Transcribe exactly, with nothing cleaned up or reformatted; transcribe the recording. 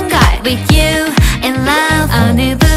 got with you in love.